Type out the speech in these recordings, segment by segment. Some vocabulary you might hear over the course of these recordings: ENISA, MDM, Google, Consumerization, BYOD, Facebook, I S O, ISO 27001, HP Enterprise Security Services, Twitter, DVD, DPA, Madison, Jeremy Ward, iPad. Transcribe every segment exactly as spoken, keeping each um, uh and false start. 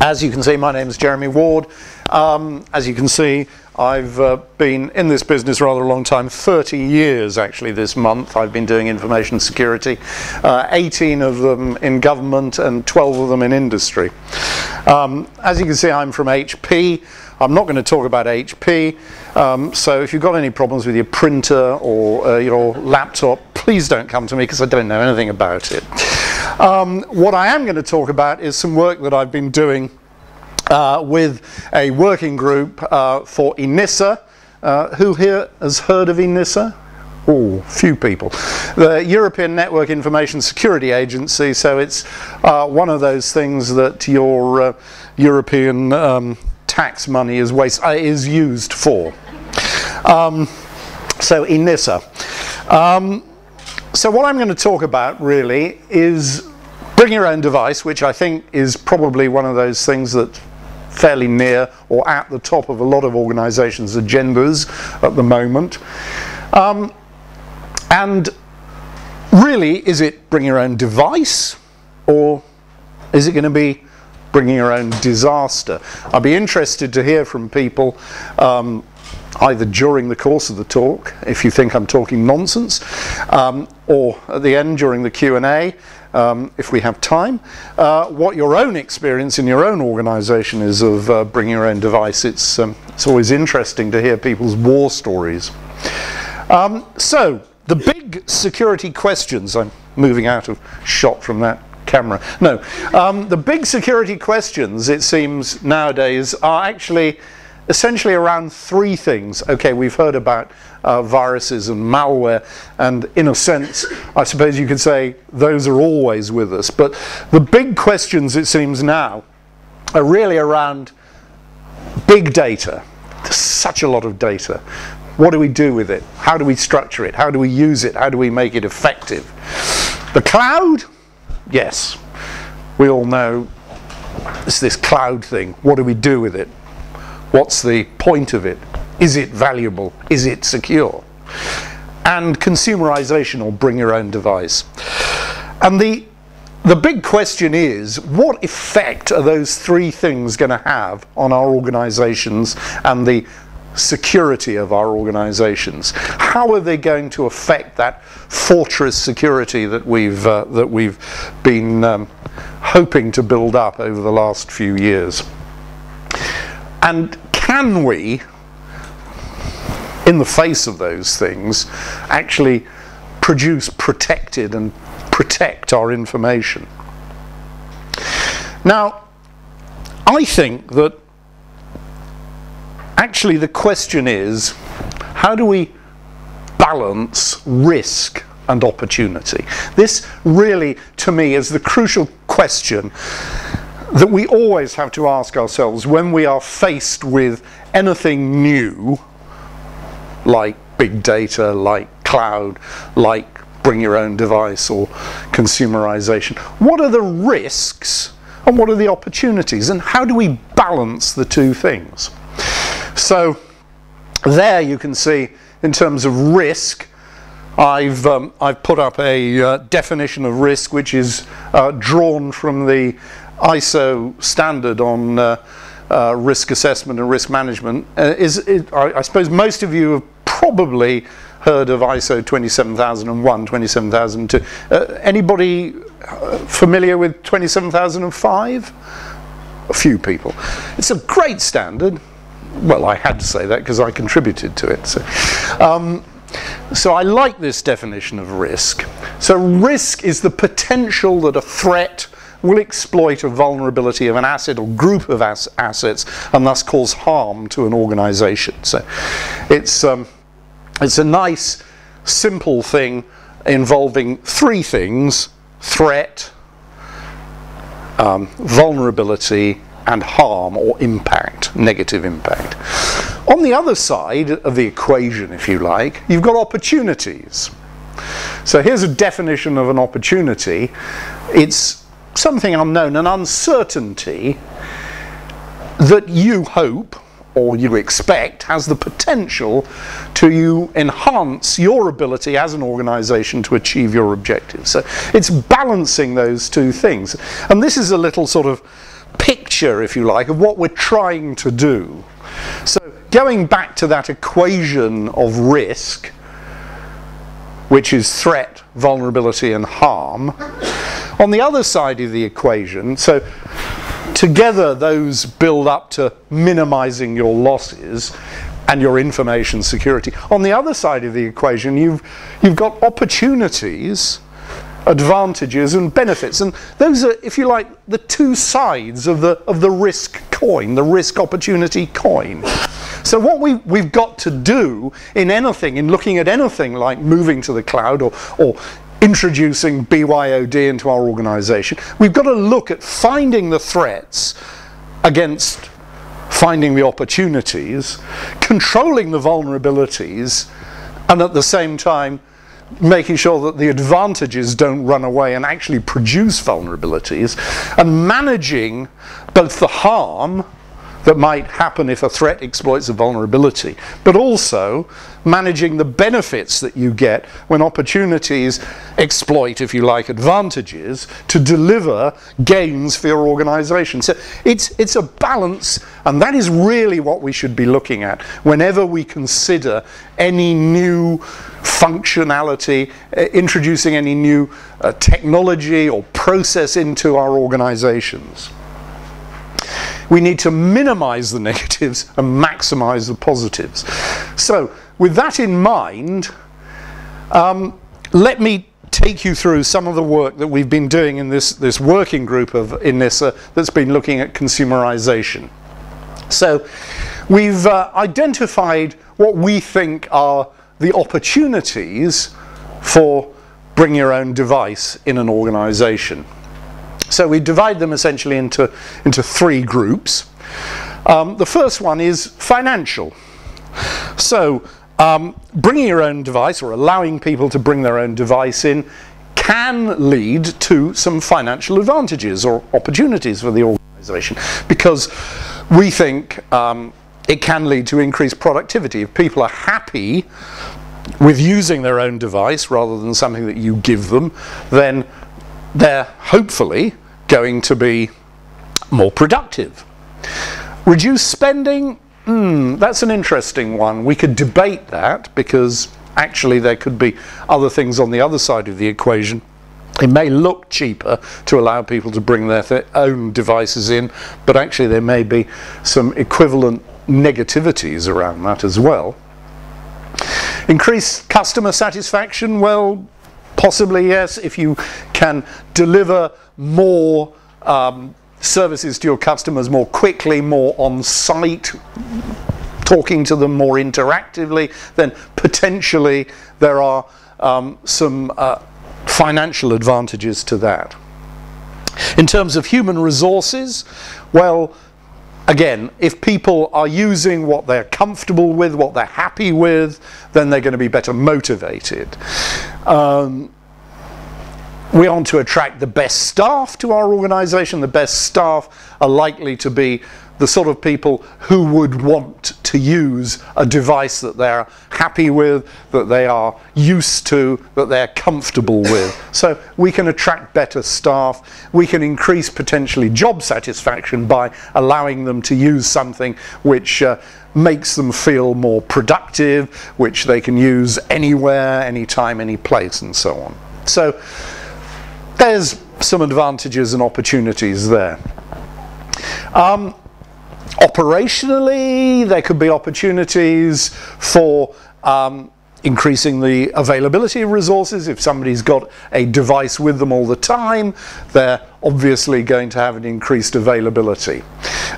As you can see, my name is Jeremy Ward. Um, as you can see, I've uh, been in this business rather a long time, thirty years actually this month. I've been doing information security, uh, eighteen of them in government and twelve of them in industry. Um, as you can see, I'm from H P. I'm not going to talk about H P, um, so if you've got any problems with your printer or uh, your laptop, please don't come to me because I don't know anything about it. Um, what I am going to talk about is some work that I've been doing Uh, with a working group uh, for ENISA. Uh, who here has heard of ENISA? Oh, few people. The European Network Information Security Agency, so it's uh, one of those things that your uh, European um, tax money is, waste, uh, is used for. Um, so ENISA. Um, so what I'm going to talk about really is bring your own device, which I think is probably one of those things that fairly near or at the top of a lot of organizations' agendas at the moment. Um, and really, is it bring your own device, or is it going to be bringing your own disaster? I'd be interested to hear from people um, either during the course of the talk, if you think I'm talking nonsense, um, or at the end during the Q and A, um, if we have time, uh, what your own experience in your own organisation is of uh, bringing your own device. It's, um, it's always interesting to hear people's war stories. Um, so, the big security questions. I'm moving out of shot from that camera. No, um, the big security questions, it seems nowadays, are actually essentially around three things. Okay, we've heard about uh, viruses and malware, and in a sense, I suppose you could say those are always with us. But the big questions, it seems now, are really around big data. There's such a lot of data. What do we do with it? How do we structure it? How do we use it? How do we make it effective? The cloud? Yes. We all know it's this cloud thing. What do we do with it? What's the point of it? Is it valuable? Is it secure? And consumerization, or bring your own device. And the, the big question is, what effect are those three things going to have on our organizations and the security of our organizations? How are they going to affect that fortress security that we've, uh, that we've been um, hoping to build up over the last few years? And can we, in the face of those things, actually produce protected and protect our information? Now, I think that actually the question is, how do we balance risk and opportunity? This really, to me, is the crucial question that we always have to ask ourselves when we are faced with anything new, like big data, like cloud, like bring your own device or consumerization. What are the risks and what are the opportunities, and how do we balance the two things? So there you can see, in terms of risk, I've, um, I've put up a uh, definition of risk which is uh, drawn from the I S O standard on uh, uh, risk assessment and risk management. Uh, is it, I, I suppose most of you have probably heard of I S O twenty-seven thousand one, twenty-seven thousand two. Uh, anybody uh, familiar with twenty-seven thousand five? A few people. It's a great standard. Well, I had to say that because I contributed to it. So. Um, So I like this definition of risk. So risk is the potential that a threat will exploit a vulnerability of an asset or group of as assets and thus cause harm to an organization. So it's, um, it's a nice, simple thing involving three things: threat, um, vulnerability, and harm or impact, negative impact. On the other side of the equation, if you like, you've got opportunities. So here's a definition of an opportunity. It's something unknown, an uncertainty that you hope or you expect has the potential to you enhance your ability as an organization to achieve your objectives. So it's balancing those two things. And this is a little sort of picture picture, if you like, of what we're trying to do. So going back to that equation of risk, which is threat, vulnerability and harm, on the other side of the equation, so together those build up to minimizing your losses and your information security. On the other side of the equation, you've, you've got opportunities, advantages and benefits, and those are, if you like, the two sides of the, of the risk coin, the risk opportunity coin. So what we, we've got to do in anything, in looking at anything like moving to the cloud or, or introducing B Y O D into our organization, we've got to look at finding the threats against finding the opportunities, controlling the vulnerabilities, and at the same time making sure that the advantages don't run away and actually produce vulnerabilities, and managing both the harm that might happen if a threat exploits a vulnerability, but also managing the benefits that you get when opportunities exploit, if you like, advantages to deliver gains for your organization. So it's, it's a balance, and that is really what we should be looking at whenever we consider any new functionality, uh, introducing any new uh, technology or process into our organizations. We need to minimize the negatives and maximize the positives. So with that in mind, um, let me take you through some of the work that we've been doing in this, this working group of ENISA that's been looking at consumerization. So we've uh, identified what we think are the opportunities for bring your own device in an organization. So we divide them essentially into, into three groups. Um, the first one is financial. So um, bringing your own device or allowing people to bring their own device in can lead to some financial advantages or opportunities for the organization, because we think um, it can lead to increased productivity. If people are happy with using their own device rather than something that you give them, then they're hopefully going to be more productive. Reduce spending? Mm, that's an interesting one. We could debate that, because actually there could be other things on the other side of the equation. It may look cheaper to allow people to bring their th- own devices in, but actually there may be some equivalent negativities around that as well. Increase customer satisfaction? Well, possibly, yes, if you can deliver more um, services to your customers more quickly, more on-site, talking to them more interactively, then potentially there are um, some uh, financial advantages to that. In terms of human resources, well, again, if people are using what they're comfortable with, what they're happy with, then they're going to be better motivated. Um, we want to attract the best staff to our organisation. The best staff are likely to be the sort of people who would want to use a device that they're happy with, that they are used to, that they're comfortable with. So we can attract better staff, we can increase potentially job satisfaction by allowing them to use something which uh, makes them feel more productive, which they can use anywhere, anytime, any place, and so on. So there's some advantages and opportunities there. Um, Operationally, there could be opportunities for um, increasing the availability of resources. If somebody's got a device with them all the time, they're obviously going to have an increased availability.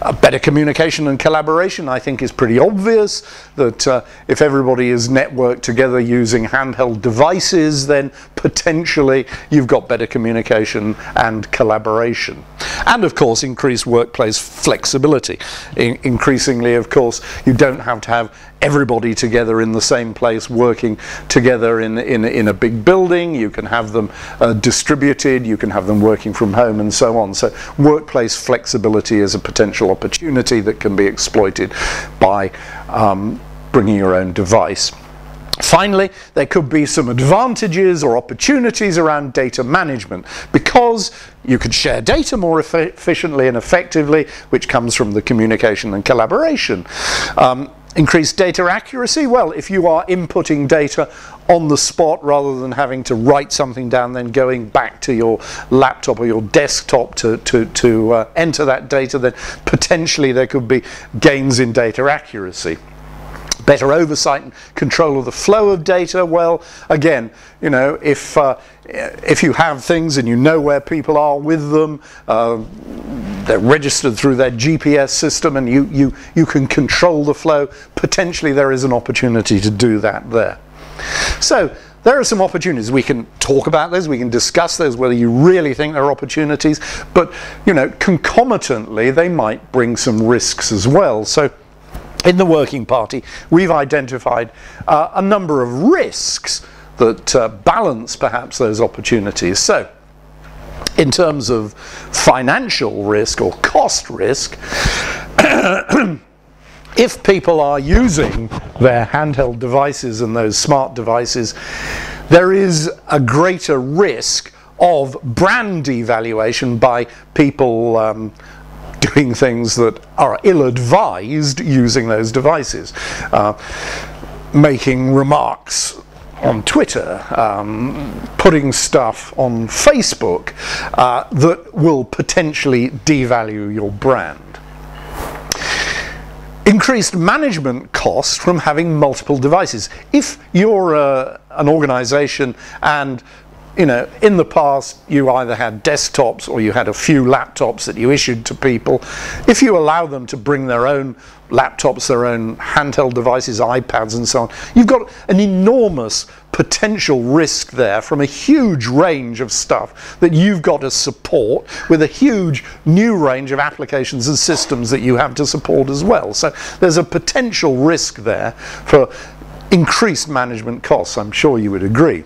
Uh, better communication and collaboration, I think, is pretty obvious, that uh, if everybody is networked together using handheld devices, then potentially you've got better communication and collaboration. And of course, increased workplace flexibility. In increasingly, of course, you don't have to have everybody together in the same place working together in, in, in a big building. You can have them uh, distributed, you can have them working from home, and so on. So workplace flexibility is a potential opportunity that can be exploited by um, bringing your own device. Finally, there could be some advantages or opportunities around data management, because you could share data more eff- efficiently and effectively, which comes from the communication and collaboration. Um, increased data accuracy, well, if you are inputting data on the spot rather than having to write something down, then going back to your laptop or your desktop to, to, to uh, enter that data, then potentially there could be gains in data accuracy. Better oversight and control of the flow of data. Well, again, you know, if uh, if you have things and you know where people are with them, uh, they're registered through their G P S system, and you you you can control the flow. Potentially, there is an opportunity to do that there. So there are some opportunities. We can talk about those, we can discuss those, whether you really think there are opportunities. But you know, concomitantly, they might bring some risks as well. So in the Working Party, we've identified uh, a number of risks that uh, balance perhaps those opportunities. So, in terms of financial risk or cost risk, if people are using their handheld devices and those smart devices, there is a greater risk of brand devaluation by people um, doing things that are ill-advised using those devices, uh, making remarks on Twitter, um, putting stuff on Facebook uh, that will potentially devalue your brand. Increased management costs from having multiple devices. If you're uh, an organization and you know, in the past, you either had desktops or you had a few laptops that you issued to people. If you allow them to bring their own laptops, their own handheld devices, iPads and so on, you've got an enormous potential risk there from a huge range of stuff that you've got to support, with a huge new range of applications and systems that you have to support as well. So there's a potential risk there for increased management costs. I'm sure you would agree.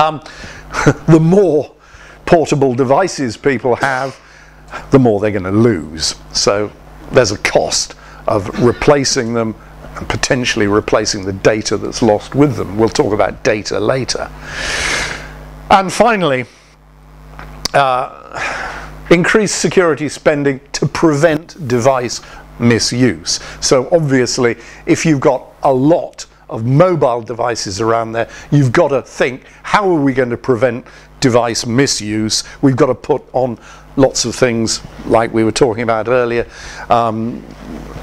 Um, the more portable devices people have, the more they're going to lose. So there's a cost of replacing them and potentially replacing the data that's lost with them. We'll talk about data later. And finally, uh, increased security spending to prevent device misuse. So obviously, if you've got a lot of mobile devices around there, you've got to think, how are we going to prevent device misuse? We've got to put on lots of things like we were talking about earlier um,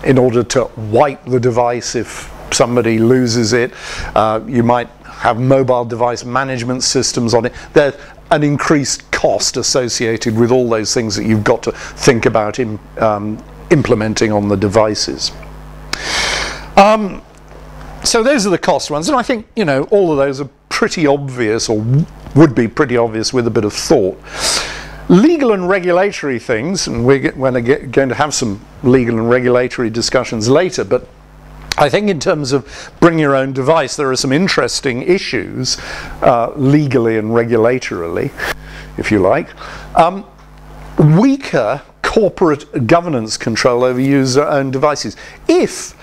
in order to wipe the device if somebody loses it. Uh, you might have mobile device management systems on it. There's an increased cost associated with all those things that you've got to think about in, um, implementing on the devices. Um, So those are the cost ones, and I think, you know, all of those are pretty obvious, or would be pretty obvious with a bit of thought. Legal and regulatory things, and we're going to have some legal and regulatory discussions later, but I think in terms of bring your own device, there are some interesting issues, uh, legally and regulatorily, if you like. Um, weaker corporate governance control over user-owned devices. If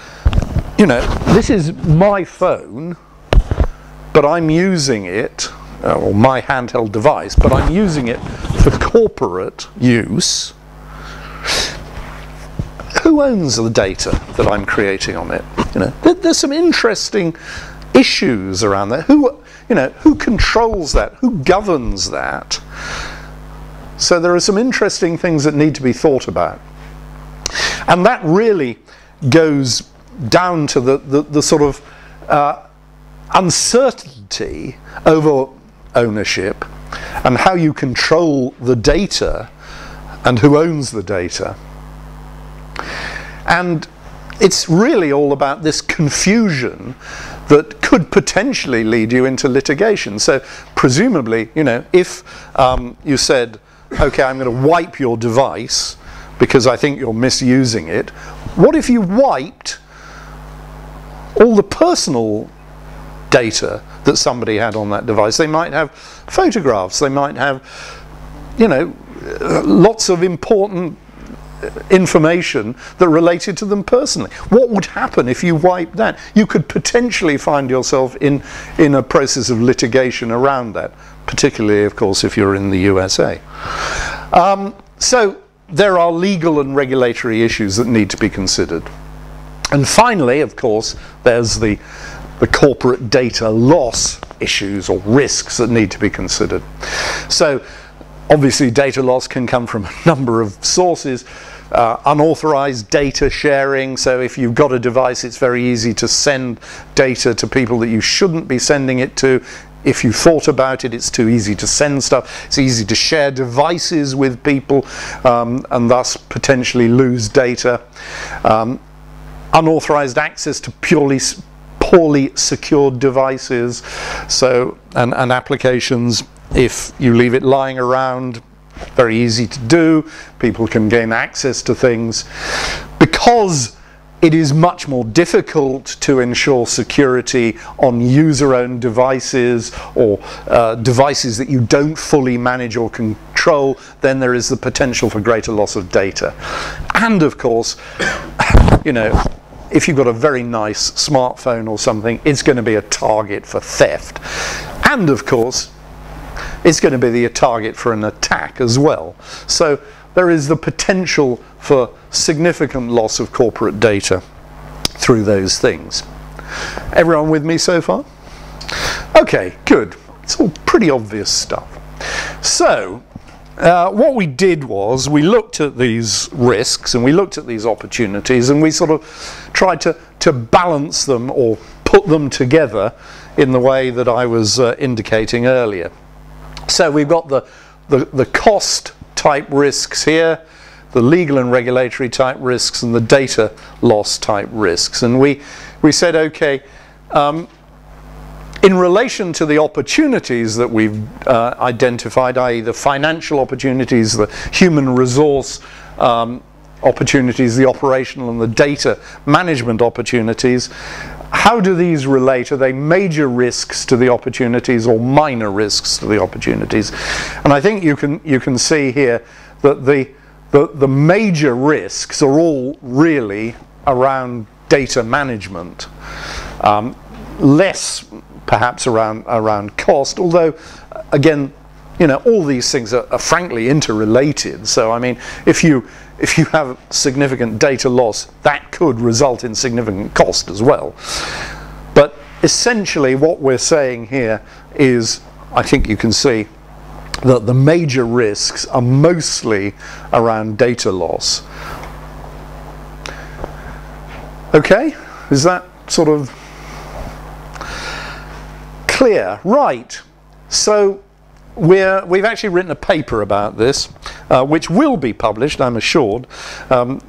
you know, this is my phone, but I'm using it, or my handheld device, but I'm using it for corporate use. Who owns the data that I'm creating on it? You know, there, there's some interesting issues around that. Who, you know, who controls that? Who governs that? So there are some interesting things that need to be thought about, and that really goes down to the, the, the sort of uh, uncertainty over ownership and how you control the data and who owns the data. And it's really all about this confusion that could potentially lead you into litigation. So presumably, you know, if um, you said, okay, I'm going to wipe your device because I think you're misusing it, what if you wiped all the personal data that somebody had on that device? They might have photographs, they might have, you know, lots of important information that related to them personally. What would happen if you wiped that? You could potentially find yourself in, in a process of litigation around that, particularly, of course, if you're in the U S A. Um, so there are legal and regulatory issues that need to be considered. And finally, of course, there's the, the corporate data loss issues or risks that need to be considered. So obviously, data loss can come from a number of sources. Uh, unauthorized data sharing, so if you've got a device, it's very easy to send data to people that you shouldn't be sending it to. If you thought about it, it's too easy to send stuff. It's easy to share devices with people um, and thus potentially lose data. Um, unauthorized access to purely poorly secured devices, so and, and applications. If you leave it lying around, very easy to do. People can gain access to things. Because it is much more difficult to ensure security on user-owned devices or uh, devices that you don't fully manage or control, then there is the potential for greater loss of data. And of course, you know, if you've got a very nice smartphone or something, it's going to be a target for theft. And of course, it's going to be the target for an attack as well. So there is the potential for significant loss of corporate data through those things. Everyone with me so far? Okay, good. It's all pretty obvious stuff. So uh, what we did was we looked at these risks and we looked at these opportunities and we sort of tried to, to balance them or put them together in the way that I was uh, indicating earlier. So we've got the, the, the cost type risks here, the legal and regulatory type risks, and the data loss type risks. And we, we said, okay, um, in relation to the opportunities that we've uh, identified, that is the financial opportunities, the human resource um, opportunities, the operational and the data management opportunities, how do these relate? Are they major risks to the opportunities or minor risks to the opportunities? And I think you can, you can see here that the, the, the major risks are all really around data management. Um, less perhaps around, around cost, although again, you know, all these things are, are frankly interrelated. So I mean, if you if you have significant data loss, that could result in significant cost as well. But essentially what we're saying here is, I think you can see, that the major risks are mostly around data loss. Okay, is that sort of clear? Right, so We're, we've actually written a paper about this, uh, which will be published, I'm assured. Um,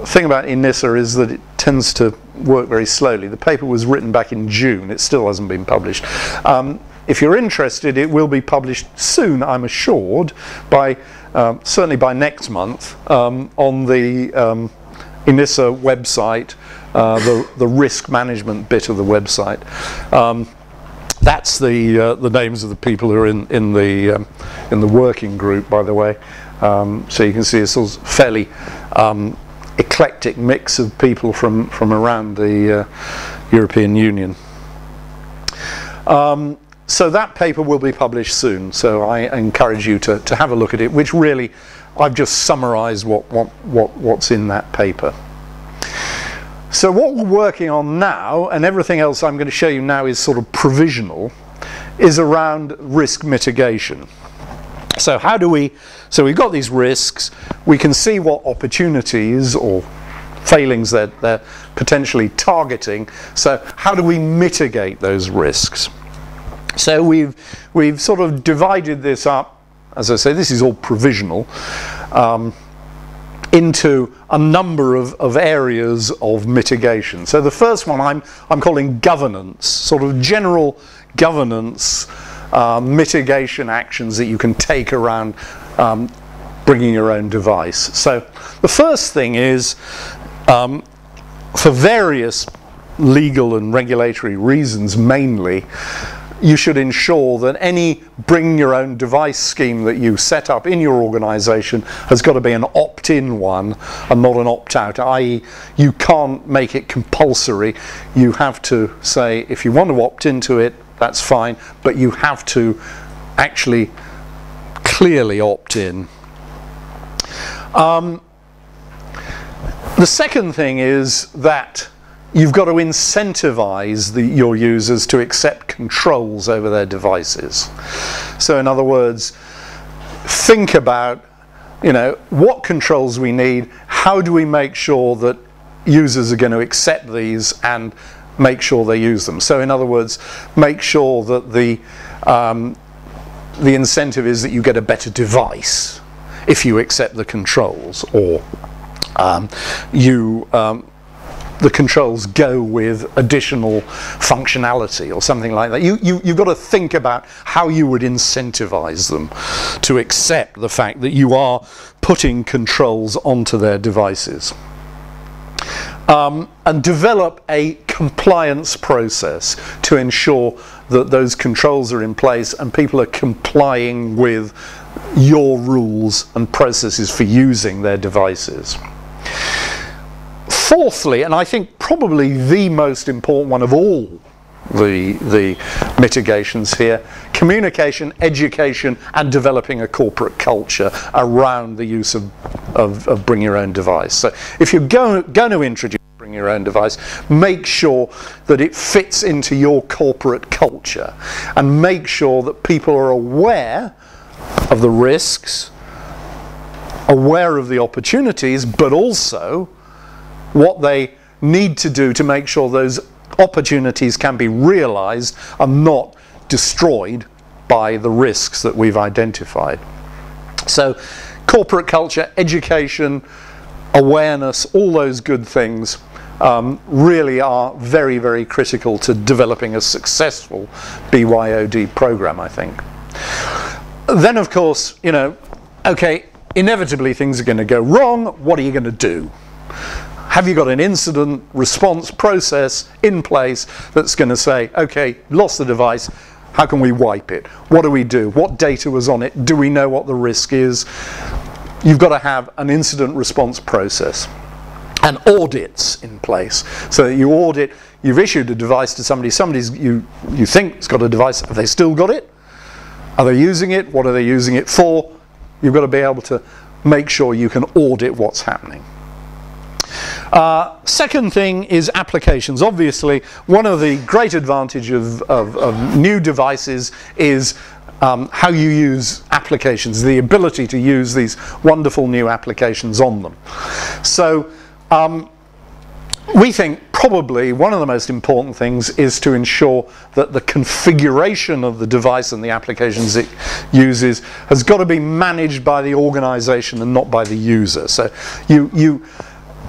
the thing about ENISA is that it tends to work very slowly. The paper was written back in June. It still hasn't been published. Um, if you're interested, it will be published soon, I'm assured, by um, certainly by next month, um, on the um, ENISA website, uh, the, the risk management bit of the website. Um, That's the uh, the names of the people who are in in the um, in the working group, by the way. Um, so you can see it's a sort of fairly um, eclectic mix of people from from around the uh, European Union. Um, so that paper will be published soon. So I encourage you to to have a look at it. Which really, I've just summarised what what what what's in that paper. So what we're working on now, and everything else I'm going to show you now is sort of provisional, is around risk mitigation. So how do we, so we've got these risks, we can see what opportunities or failings that they're potentially targeting, so how do we mitigate those risks? So we've, we've sort of divided this up, as I say, this is all provisional, um, into a number of, of areas of mitigation. So the first one I'm, I'm calling governance, sort of general governance uh, mitigation actions that you can take around um, bringing your own device. So the first thing is, um, for various legal and regulatory reasons mainly, you should ensure that any bring your own device scheme that you set up in your organization has got to be an opt-in one and not an opt-out, that is you can't make it compulsory. You have to say, if you want to opt into it, that's fine, but you have to actually clearly opt in. Um, the second thing is that you've got to incentivize the, your users to accept controls over their devices. So in other words, think about, you know, what controls we need, how do we make sure that users are going to accept these and make sure they use them. So in other words, make sure that the, um, the incentive is that you get a better device if you accept the controls, or um, you... Um, the controls go with additional functionality or something like that. You, you, you've got to think about how you would incentivize them to accept the fact that you are putting controls onto their devices. Um, and develop a compliance process to ensure that those controls are in place and people are complying with your rules and processes for using their devices. Fourthly, and I think probably the most important one of all the, the mitigations here, communication, education, and developing a corporate culture around the use of, of, of bring your own device. So if you're go, going to introduce bring your own device, make sure that it fits into your corporate culture and make sure that people are aware of the risks, aware of the opportunities, but also what they need to do to make sure those opportunities can be realized and not destroyed by the risks that we've identified. So corporate culture, education, awareness, all those good things um, really are very, very critical to developing a successful B Y O D program, I think. Then of course, you know, okay, inevitably things are going to go wrong. What are you going to do? Have you got an incident response process in place that's going to say, okay, lost the device, how can we wipe it? What do we do? What data was on it? Do we know what the risk is? You've got to have an incident response process and audits in place so that you audit, you've issued a device to somebody, somebody's you, you think has got a device, have they still got it? Are they using it? What are they using it for? You've got to be able to make sure you can audit what's happening. Uh, second thing is applications. Obviously, one of the great advantages of, of, of new devices is um, how you use applications, the ability to use these wonderful new applications on them. So um, we think probably one of the most important things is to ensure that the configuration of the device and the applications it uses has got to be managed by the organization and not by the user. So you... you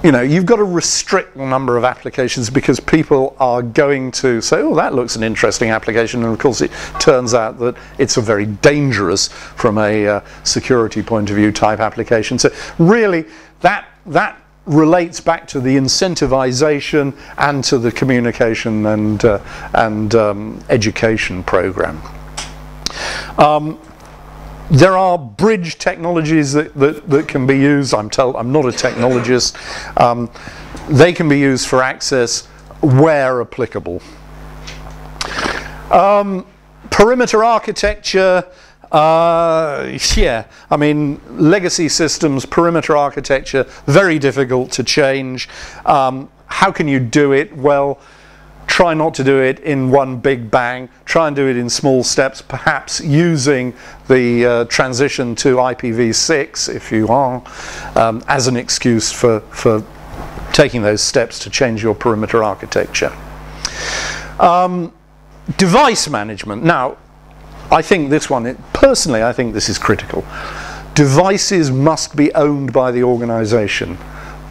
You know, you've got to restrict the number of applications because people are going to say, oh, that looks an interesting application, and of course it turns out that it's a very dangerous, from a uh, security point of view, type application. So really that, that relates back to the incentivization and to the communication and, uh, and um, education program. Um, There are bridge technologies that, that, that can be used. I'm, tell, I'm not a technologist. Um, they can be used for access where applicable. Um, perimeter architecture, uh, yeah. I mean, legacy systems, perimeter architecture, very difficult to change. Um, how can you do it? Well, try not to do it in one big bang, try and do it in small steps, perhaps using the uh, transition to I P v six, if you are, um, as an excuse for, for taking those steps to change your perimeter architecture. Um, device management. Now, I think this one, it, personally, I think this is critical. Devices must be owned by the organization,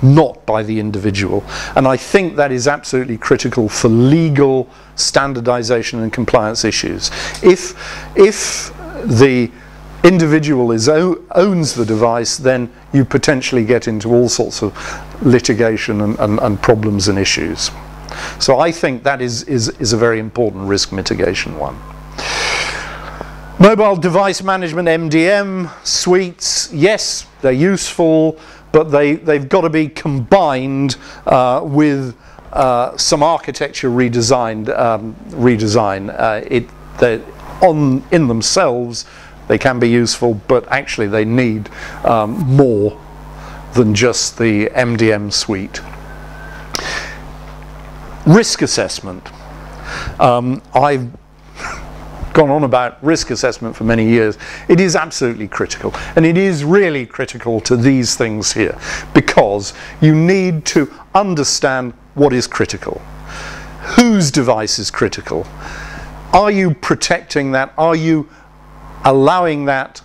not by the individual, and I think that is absolutely critical for legal standardization and compliance issues. If, if the individual is owns the device, then you potentially get into all sorts of litigation and, and, and problems and issues. So I think that is, is, is a very important risk mitigation one. Mobile device management, M D M, suites, yes, they're useful, but they, they've got to be combined uh, with uh, some architecture redesigned, um, redesign. Uh, it, they're on, in themselves, they can be useful, but actually they need um, more than just the M D M suite. Risk assessment. Um, I've gone on about risk assessment for many years. It is absolutely critical, and it is really critical to these things here, because you need to understand what is critical. Whose device is critical? Are you protecting that? Are you allowing that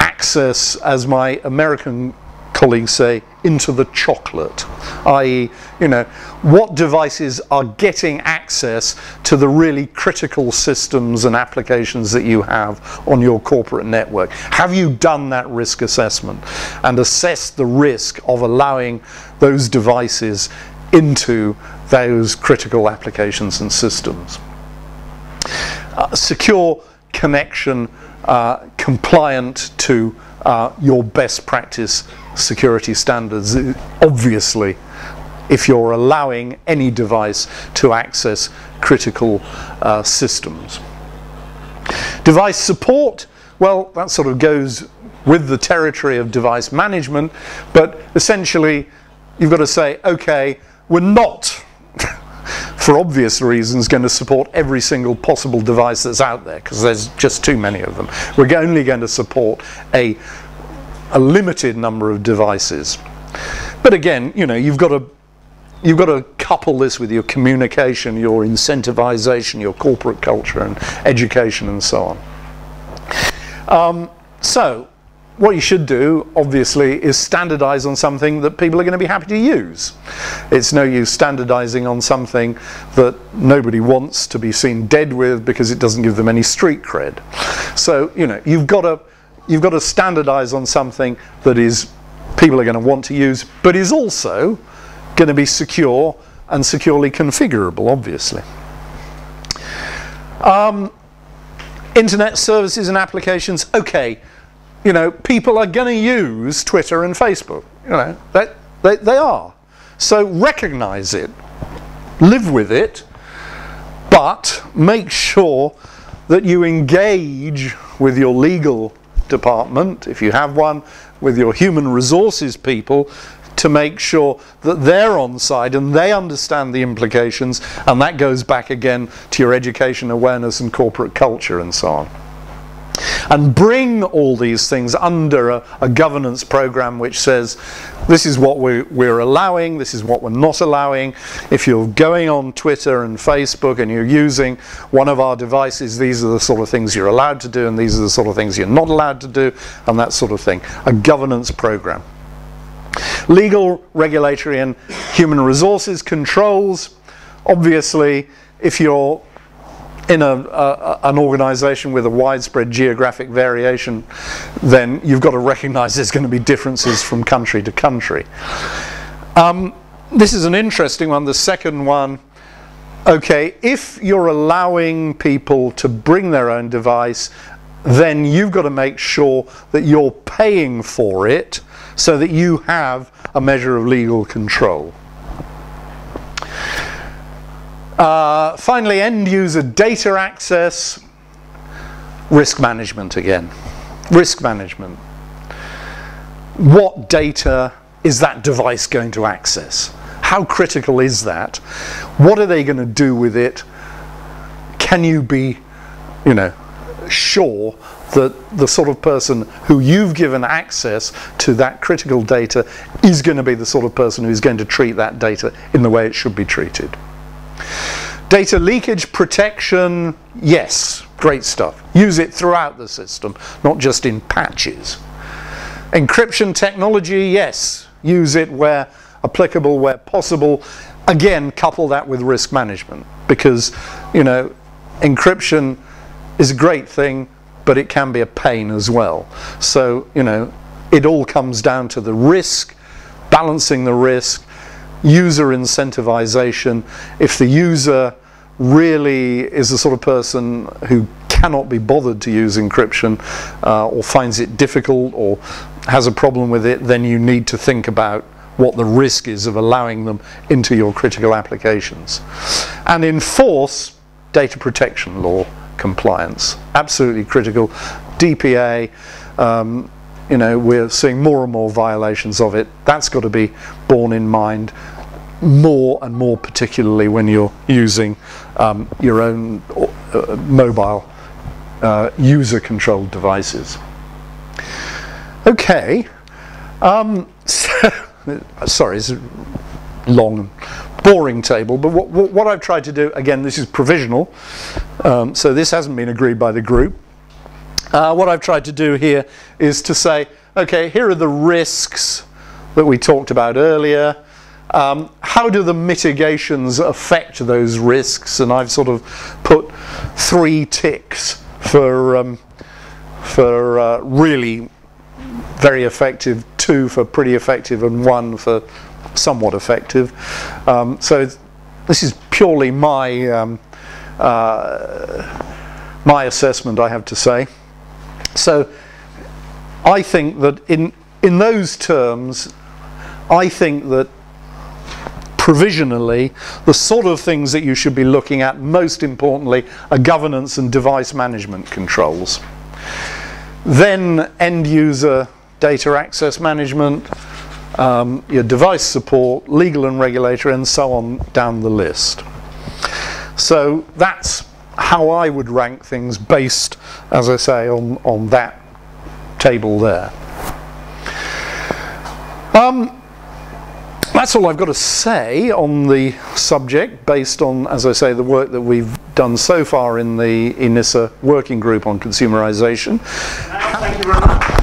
access, as my American colleagues say, into the chocolate? that is, you know, what devices are getting access to the really critical systems and applications that you have on your corporate network? Have you done that risk assessment and assessed the risk of allowing those devices into those critical applications and systems? Uh, secure connection, uh, compliant to Uh, your best practice security standards. Obviously, if you're allowing any device to access critical uh, systems. Device support, well, that sort of goes with the territory of device management, but essentially you've got to say, okay, we're not for obvious reasons going to support every single possible device that's out there, because there's just too many of them. We're only going to support a, a limited number of devices. But again, you know, you've got to you've got to couple this with your communication, your incentivization, your corporate culture and education and so on. Um, so what you should do, obviously, is standardize on something that people are going to be happy to use. It's no use standardizing on something that nobody wants to be seen dead with, because it doesn't give them any street cred. So, you know, you've got to you've got to standardize on something that is people are going to want to use, but is also going to be secure and securely configurable, obviously. Um, internet services and applications, okay. You know, people are going to use Twitter and Facebook. You know, that, they, they are. So recognize it, live with it, but make sure that you engage with your legal department, if you have one, with your human resources people, to make sure that they're on side and they understand the implications, and that goes back again to your education, awareness and corporate culture and so on. And bring all these things under a, a governance program which says, this is what we're, we're allowing, this is what we're not allowing. If you're going on Twitter and Facebook and you're using one of our devices, these are the sort of things you're allowed to do, and these are the sort of things you're not allowed to do, and that sort of thing. A governance program. Legal, regulatory and human resources controls. Obviously, if you're in a, uh, an organisation with a widespread geographic variation, then you've got to recognise there's going to be differences from country to country. Um, this is an interesting one, the second one. Okay, if you're allowing people to bring their own device, then you've got to make sure that you're paying for it so that you have a measure of legal control. Uh, finally, end-user data access, risk management again. Risk management. What data is that device going to access? How critical is that? What are they going to do with it? Can you be, you know, sure that the sort of person who you've given access to that critical data is going to be the sort of person who's going to treat that data in the way it should be treated? Data leakage protection, yes, great stuff. Use it throughout the system, not just in patches. Encryption technology, yes, use it where applicable, where possible. Again, couple that with risk management, because, you know, encryption is a great thing, but it can be a pain as well. So, you know, it all comes down to the risk, balancing the risk, user incentivization. If the user really is the sort of person who cannot be bothered to use encryption uh, or finds it difficult or has a problem with it, then you need to think about what the risk is of allowing them into your critical applications. And enforce data protection law compliance. Absolutely critical. D P A, um, you know, we're seeing more and more violations of it. That's got to be borne in mind more and more, particularly when you're using um, your own uh, mobile uh, user-controlled devices. Okay, um, so sorry, it's a long, boring table, but what, what I've tried to do, again, this is provisional, um, so this hasn't been agreed by the group. Uh, what I've tried to do here is to say, okay, here are the risks that we talked about earlier. Um, how do the mitigations affect those risks? And I've sort of put three ticks for, um, for uh, really very effective, two for pretty effective, and one for somewhat effective. Um, so it's, this is purely my, um, uh, my assessment, I have to say. So I think that in, in those terms, I think that provisionally, the sort of things that you should be looking at, most importantly, are governance and device management controls. Then end user data access management, um, your device support, legal and regulatory, and so on down the list. So that's how I would rank things based, as I say, on, on that table there. Um, That's all I've got to say on the subject, based on, as I say, the work that we've done so far in the ENISA working group on consumerization. Thank you very much.